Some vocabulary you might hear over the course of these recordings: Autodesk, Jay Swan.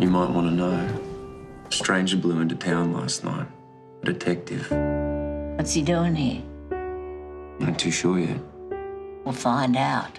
You might want to know. A stranger blew into town last night. A detective. What's he doing here? Not too sure yet. We'll find out.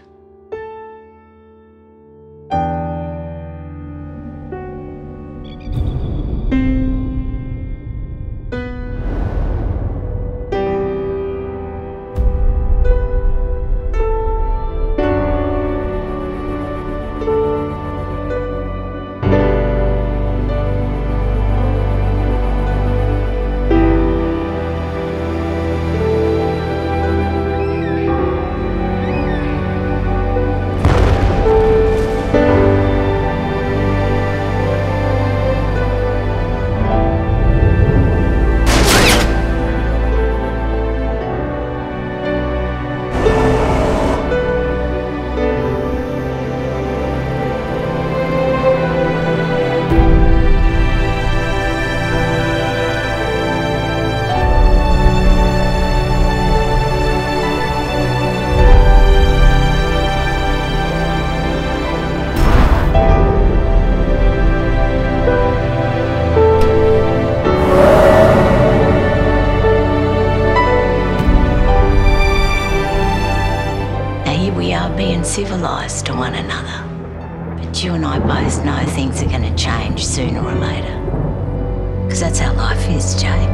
We are being civilized to one another. But you and I both know things are going to change sooner or later. Because that's how life is, Jay.